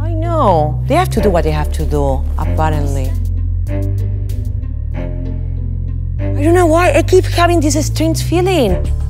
I know. They have to do what they have to do, apparently. I don't know why I keep having this strange feeling.